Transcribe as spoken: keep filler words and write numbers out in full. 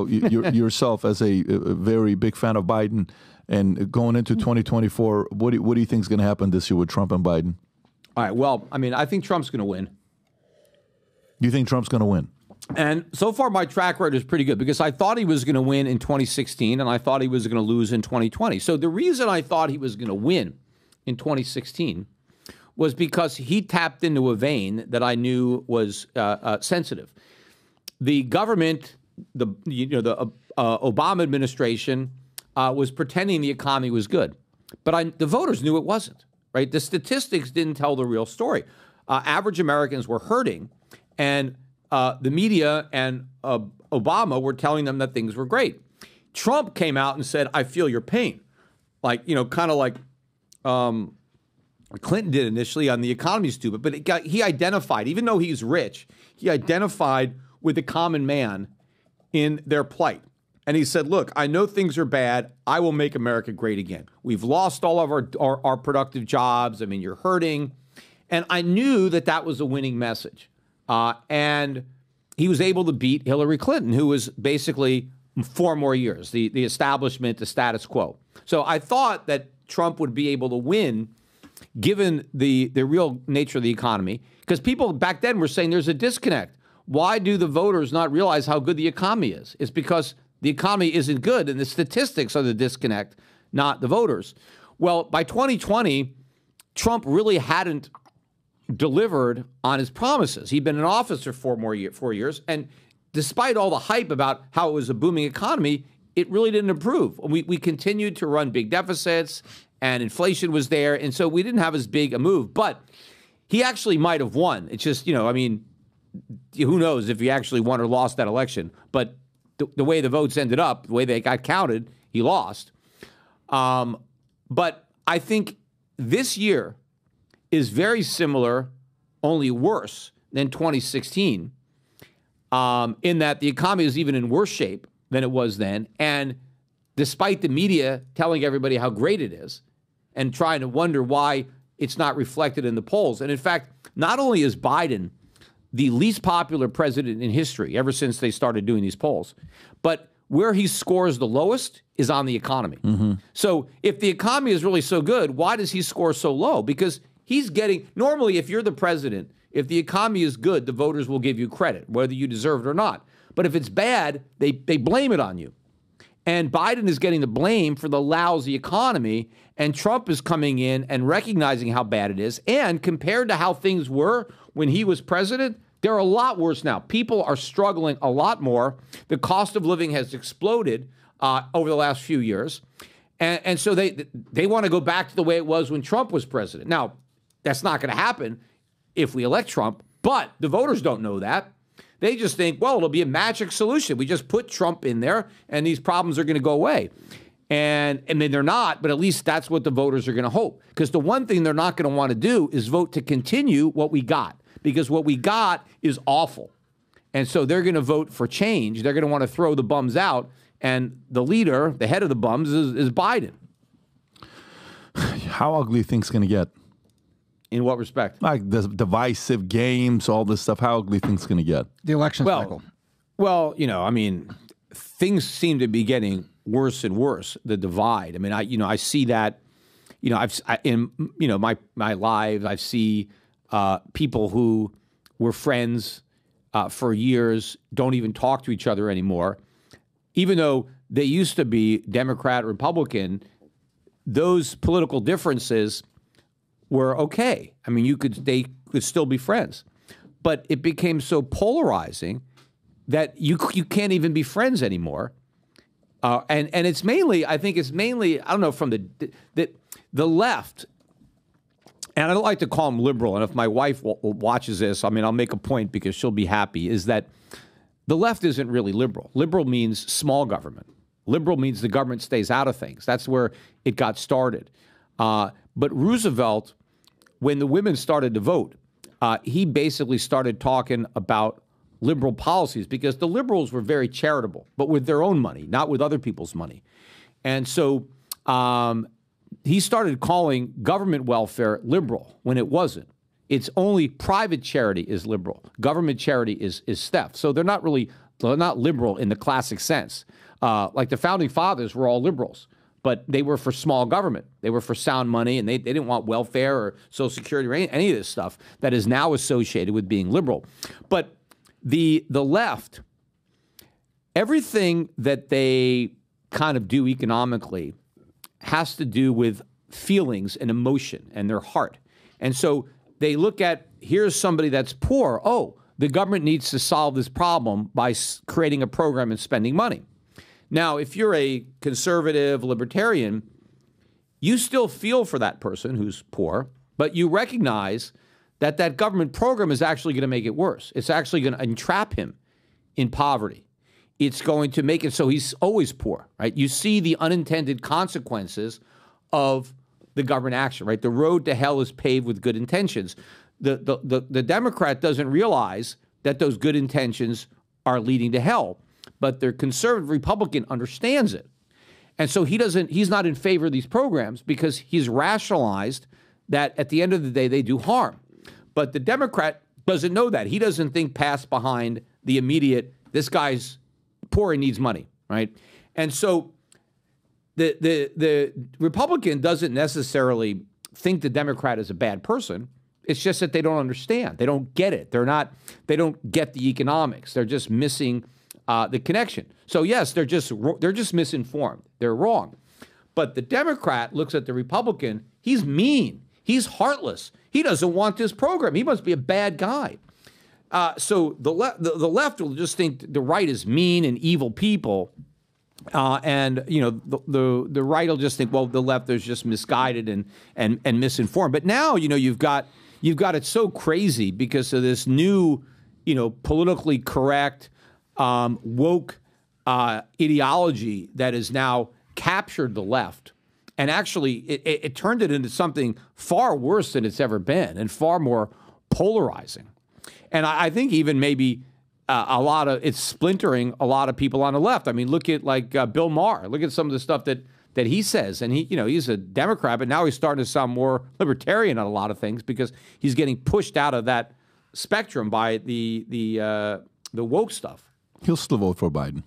oh, you, yourself as a, a very big fan of Biden, and going into twenty twenty-four, what do, what do you think is going to happen this year with Trump and Biden? All right. Well, I mean, I think Trump's going to win. You think Trump's going to win? And so far, my track record is pretty good because I thought he was going to win in twenty sixteen and I thought he was going to lose in twenty twenty. So the reason I thought he was going to win in twenty sixteen was because he tapped into a vein that I knew was uh, uh, sensitive. The government, the you know the uh, uh, Obama administration uh, was pretending the economy was good, but I, the voters knew it wasn't. Right? The statistics didn't tell the real story. Uh, average Americans were hurting, and Uh, the media and uh, Obama were telling them that things were great. Trump came out and said, I feel your pain. Like, you know, kind of like um, Clinton did initially on the economy's stupid. But it got, he identified, even though he's rich, he identified with the common man in their plight. And he said, look, I know things are bad. I will make America great again. We've lost all of our, our, our productive jobs. I mean, you're hurting. And I knew that that was a winning message. Uh, and he was able to beat Hillary Clinton, who was basically four more years, the, the establishment, the status quo. So I thought that Trump would be able to win, given the, the real nature of the economy, because people back then were saying there's a disconnect. Why do the voters not realize how good the economy is? It's because the economy isn't good, and the statistics are the disconnect, not the voters. Well, by twenty twenty, Trump really hadn't delivered on his promises. He'd been in office for four more year, four years, and despite all the hype about how it was a booming economy, it really didn't improve. We, we continued to run big deficits, and inflation was there, and so we didn't have as big a move. But he actually might have won. It's just, you know, I mean, who knows if he actually won or lost that election. But the, the way the votes ended up, the way they got counted, he lost. Um, but I think this year is very similar, only worse than twenty sixteen, um, in that the economy is even in worse shape than it was then. And despite the media telling everybody how great it is and trying to wonder why it's not reflected in the polls. And in fact, not only is Biden the least popular president in history ever since they started doing these polls, but where he scores the lowest is on the economy. Mm-hmm. So if the economy is really so good, why does he score so low? Because he's getting, normally if you're the president, if the economy is good, the voters will give you credit, whether you deserve it or not. But if it's bad, they, they blame it on you. And Biden is getting the blame for the lousy economy, and Trump is coming in and recognizing how bad it is. And compared to how things were when he was president, they're a lot worse now. People are struggling a lot more. The cost of living has exploded uh, over the last few years. And, and so they, they want to go back to the way it was when Trump was president. Now, that's not going to happen if we elect Trump, but the voters don't know that. They just think, well, it'll be a magic solution. We just put Trump in there and these problems are going to go away. And I mean, they're not, but at least that's what the voters are going to hope. Because the one thing they're not going to want to do is vote to continue what we got, because what we got is awful. And so they're going to vote for change. They're going to want to throw the bums out. And the leader, the head of the bums, is, is Biden. How ugly things going to get? In what respect? Like the divisive games, all this stuff. How ugly things going to get? The election well, cycle. Well, you know, I mean, things seem to be getting worse and worse. The divide. I mean, I, you know, I see that. You know, I've I, in you know my my lives. I see uh, people who were friends uh, for years don't even talk to each other anymore, even though they used to be Democrat, Republican. Those political differences were okay. I mean, you could they could still be friends, but it became so polarizing that you you can't even be friends anymore. Uh, and and it's mainly, I think it's mainly, I don't know, from the the the left. And I don't like to call them liberal. And if my wife w watches this, I mean, I'll make a point because she'll be happy. Is that the left isn't really liberal. Liberal means small government. Liberal means the government stays out of things. That's where it got started. Uh, but Roosevelt, when the women started to vote, uh, he basically started talking about liberal policies because the liberals were very charitable, but with their own money, not with other people's money. And so um, he started calling government welfare liberal when it wasn't. It's only private charity is liberal. Government charity is, is theft. So they're not really not liberal in the classic sense. Uh, like the founding fathers were all liberals, but they were for small government. They were for sound money, and they, they didn't want welfare or Social Security or any, any of this stuff that is now associated with being liberal. But the, the left, everything that they kind of do economically has to do with feelings and emotion and their heart. And so they look at, here's somebody that's poor. Oh, the government needs to solve this problem by creating a program and spending money. Now, if you're a conservative libertarian, you still feel for that person who's poor, but you recognize that that government program is actually going to make it worse. It's actually going to entrap him in poverty. It's going to make it so he's always poor, right? You see the unintended consequences of the government action, right? The road to hell is paved with good intentions. The, the, the, the Democrat doesn't realize that those good intentions are leading to hell. But their conservative Republican understands it. And so he doesn't, he's not in favor of these programs because he's rationalized that at the end of the day, they do harm. But the Democrat doesn't know that. He doesn't think past behind the immediate, this guy's poor and needs money, right? And so the, the, the Republican doesn't necessarily think the Democrat is a bad person. It's just that they don't understand. They don't get it. They're not, they don't get the economics. They're just missing Uh, the connection. So yes, they're just they're just misinformed. They're wrong. But the Democrat looks at the Republican. He's mean. He's heartless. He doesn't want this program. He must be a bad guy. Uh, so the, le the the left will just think the right is mean and evil people, uh, and you know the, the the right will just think, well, the left is just misguided and and and misinformed. But now you know you've got you've got it so crazy because of this new, you know, politically correct, Um, woke uh, ideology that has now captured the left. And actually, it, it, it turned it into something far worse than it's ever been and far more polarizing. And I, I think even maybe uh, a lot of it's splintering a lot of people on the left. I mean, look at like uh, Bill Maher. Look at some of the stuff that that he says. And he, you know, he's a Democrat, but now he's starting to sound more libertarian on a lot of things because he's getting pushed out of that spectrum by the the uh, the woke stuff. He'll still vote for Biden.